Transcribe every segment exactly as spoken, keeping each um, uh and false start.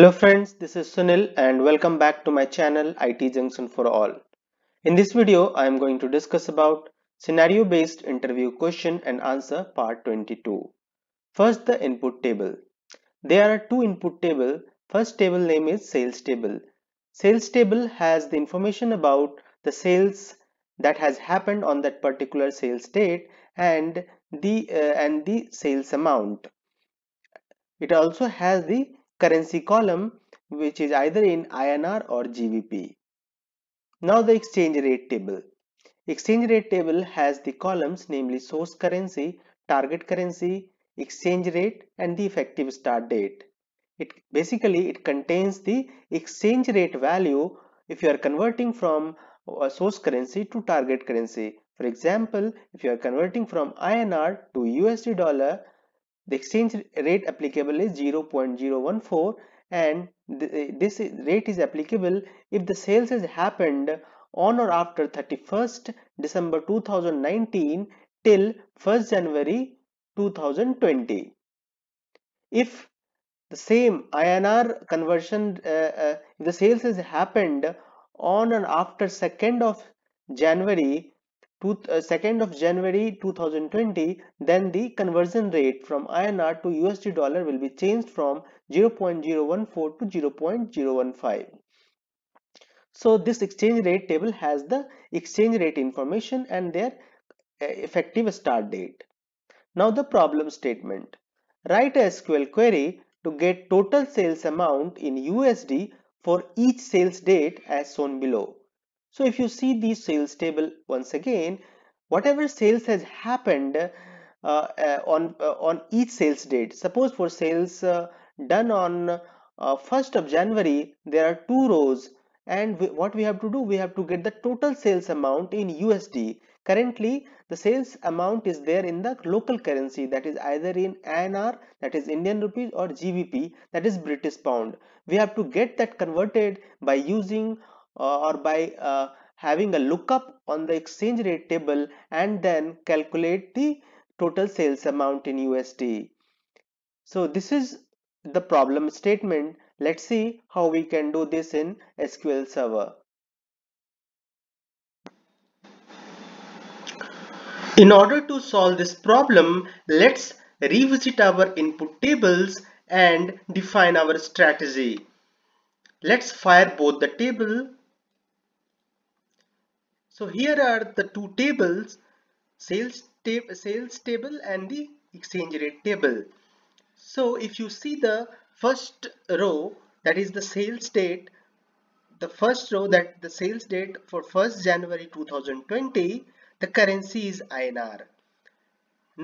Hello friends, this is Sunil and welcome back to my channel ItJunction for all. In this video, I am going to discuss about scenario based interview question and answer part twenty-two. First, the input table. There are two input table. First table name is sales table. Sales table has the information about the sales that has happened on that particular sales date and the uh, and the sales amount. It also has the currency column, which is either in I N R or G B P. Now the exchange rate table. Exchange rate table has the columns, namely source currency, target currency, exchange rate, and the effective start date. It basically it contains the exchange rate value if you are converting from a source currency to target currency. For example, if you are converting from I N R to U S D dollar, the exchange rate applicable is zero point zero one four, and th this rate is applicable if the sales has happened on or after thirty-first December two thousand nineteen till first January two thousand twenty. If the same I N R conversion, uh, uh, if the sales has happened on or after second of January two, uh, second of January twenty twenty, then the conversion rate from I N R to U S D dollar will be changed from zero point zero one four to zero point zero one five. So this exchange rate table has the exchange rate information and their effective start date. Now the problem statement. Write a S Q L query to get total sales amount in U S D for each sales date as shown below. So if you see the sales table once again, whatever sales has happened uh, uh, on uh, on each sales date. Suppose for sales uh, done on uh, first of January, there are two rows, and we, what we have to do, we have to get the total sales amount in U S D. Currently, the sales amount is there in the local currency, that is either in I N R, that is Indian rupees, or G B P, that is British pound. We have to get that converted by using Uh, or by uh, having a lookup on the exchange rate table and then calculate the total sales amount in U S D. So this is the problem statement. Let's see how we can do this in S Q L Server. In order to solve this problem, let's revisit our input tables and define our strategy. Let's fire both the table. So here are the two tables, sales, tab sales table and the exchange rate table. So if you see the first row, that is the sales date, the first row that the sales date for first January two thousand twenty, the currency is I N R.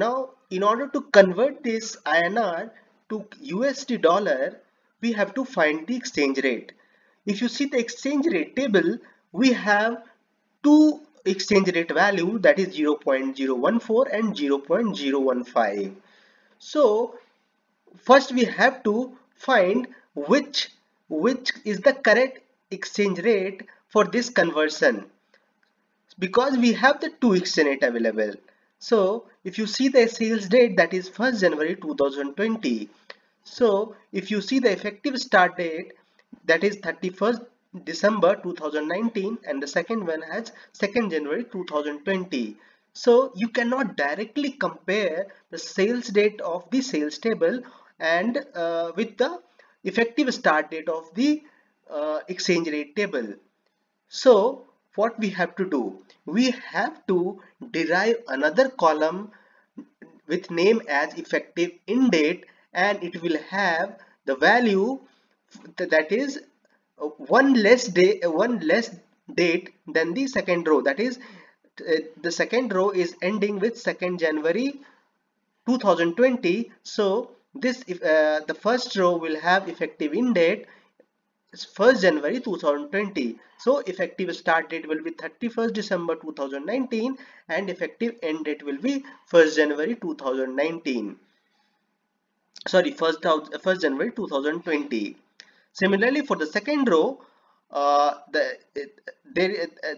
Now in order to convert this I N R to U S D dollar, we have to find the exchange rate. If you see the exchange rate table, we have two exchange rate value, that is zero point zero one four and zero point zero one five. So first we have to find which which is the correct exchange rate for this conversion, because we have the two exchange rate available. So if you see the sales date, that is first January two thousand twenty. So if you see the effective start date, that is thirty-first December two thousand nineteen, and the second one has second January two thousand twenty. So you cannot directly compare the sales date of the sales table and uh, with the effective start date of the uh, exchange rate table. So what we have to do, we have to derive another column with name as effective in date, and it will have the value that is one less day, one less date than the second row. That is, the second row is ending with second January two thousand twenty. So this, if uh, the first row will have effective in date first January two thousand twenty. So effective start date will be thirty-first December two thousand nineteen, and effective end date will be first January two thousand nineteen. Sorry, first January two thousand twenty. Similarly, for the second row, uh, the, the uh,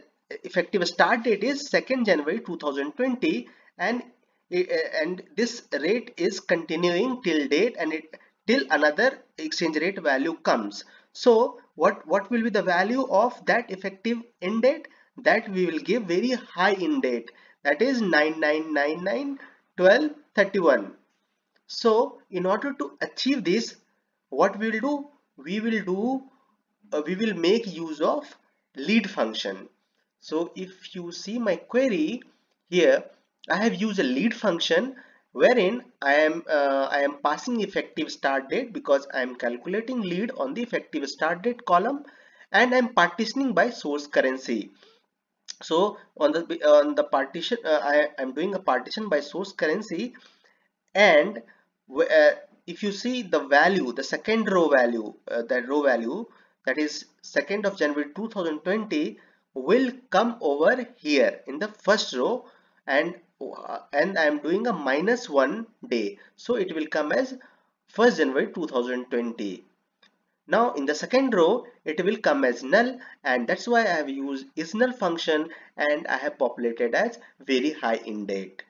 effective start date is second January two thousand twenty, and and this rate is continuing till date, and it till another exchange rate value comes. So what, what will be the value of that effective end date? That we will give very high end date, that is nine nine nine nine twelve thirty-one. So in order to achieve this, what we will do? We will do uh, we will make use of lead function. So if you see my query here, I have used a lead function wherein I am uh, I am passing effective start date, because I am calculating lead on the effective start date column, and I am partitioning by source currency. So on the on the partition, uh, I am doing a partition by source currency, and uh, if you see the value, the second row value, uh, that row value that is second of January two thousand twenty will come over here in the first row, and and I am doing a minus one day, so it will come as first January two thousand twenty. Now in the second row it will come as null, and that's why I have used isNull function and I have populated as very high end date.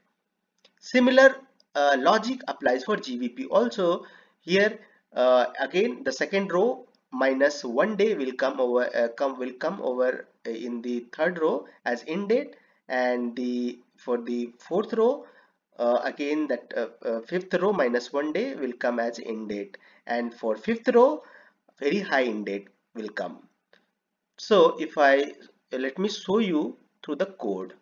Similar uh, logic applies for G B P also. Here uh, again the second row minus one day will come over uh, come will come over in the third row as end date, and the for the fourth row uh, again that uh, uh, fifth row minus one day will come as end date, and for fifth row very high end date will come. So if I let me show you through the code.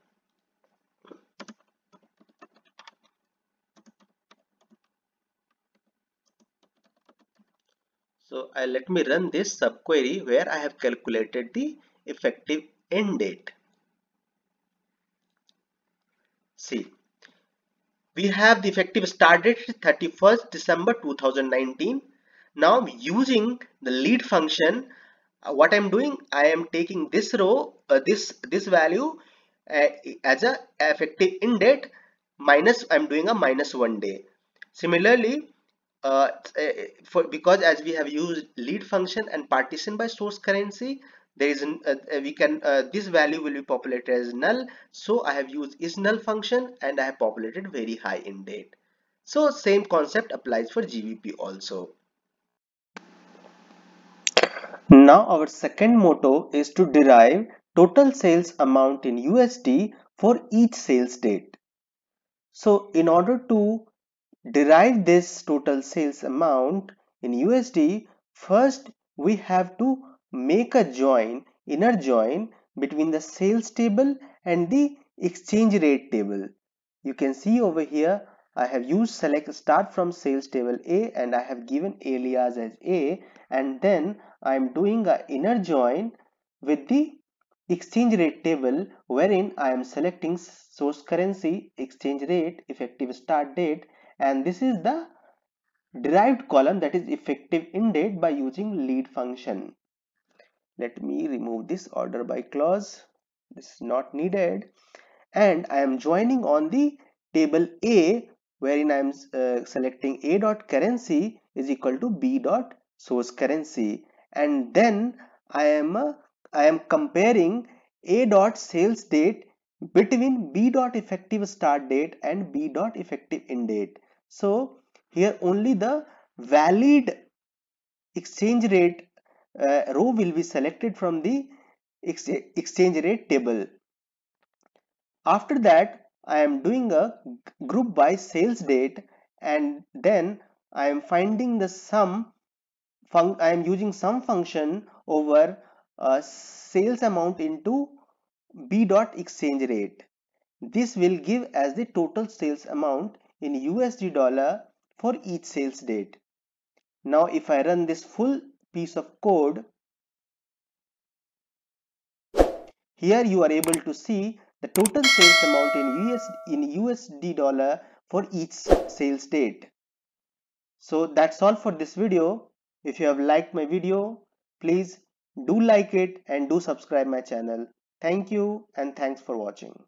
So I let me run this subquery where I have calculated the effective end date. See, we have the effective start date thirty-first December two thousand nineteen. Now using the lead function, uh, what I'm doing, I am taking this row, uh, this this value uh, as a effective end date, minus I'm doing a minus one day. Similarly, uh, for because as we have used lead function and partition by source currency, there is an, uh, we can uh, this value will be populated as null. So I have used isNull function and I have populated very high end date. So same concept applies for G B P also. Now our second motto is to derive total sales amount in U S D for each sales date. So in order to derive this total sales amount in U S D, first we have to make a join, inner join between the sales table and the exchange rate table. You can see over here I have used select start from sales table A and I have given alias as A, and then I am doing an inner join with the exchange rate table wherein I am selecting source currency, exchange rate, effective start date, and this is the derived column, that is effective end date, by using lead function. Let me remove this order by clause, this is not needed, and I am joining on the table A wherein I am uh, selecting A dot currency is equal to B dot source currency, and then I am uh, I am comparing A dot sales date between B dot effective start date and B dot effective end date. So here only the valid exchange rate Uh, row will be selected from the ex exchange rate table. After that, I am doing a group by sales date, and then I am finding the sum. Fun I am using sum function over uh, sales amount into B dot exchange rate. This will give as the total sales amount in U S D dollar for each sales date. Now, if I run this full piece of code, here you are able to see the total sales amount in U S in U S D dollar for each sales date. So that's all for this video. If you have liked my video, please do like it and do subscribe my channel. Thank you and thanks for watching.